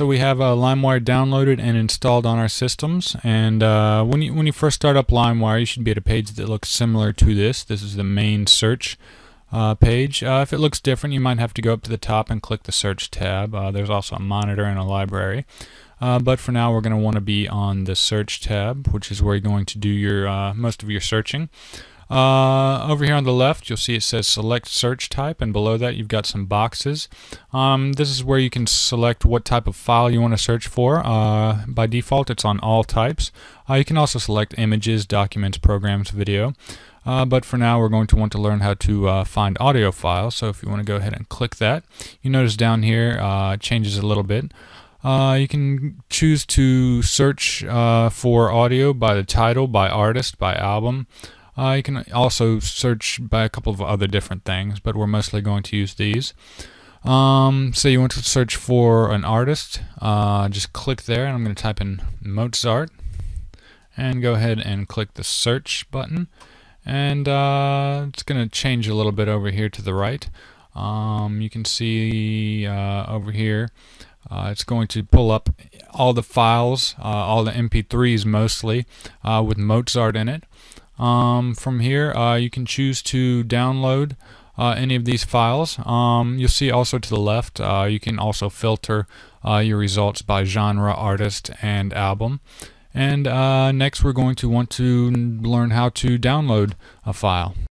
So we have LimeWire downloaded and installed on our systems, and when you first start up LimeWire, you should be at a page that looks similar to this. This is the main search page. If it looks different, you might have to go up to the top and click the search tab. There's also a monitor and a library. But for now, we're going to want to be on the search tab, which is where you're going to do your most of your searching. Over here on the left, you'll see it says select search type, and below that you've got some boxes. This is where you can select what type of file you want to search for. By default, it's on all types. You can also select images, documents, programs, video. But for now, we're going to want to learn how to find audio files. So if you want to go ahead and click that, you notice down here it changes a little bit. You can choose to search for audio by the title, by artist, by album. You can also search by a couple of other different things, but we're mostly going to use these. So you want to search for an artist, just click there, and I'm going to type in Mozart, and go ahead and click the search button, and it's going to change a little bit over here to the right. You can see over here, it's going to pull up all the files, all the MP3s mostly, with Mozart in it. From here, you can choose to download any of these files. You'll see also to the left, you can also filter your results by genre, artist, and album. And next, we're going to want to learn how to download a file.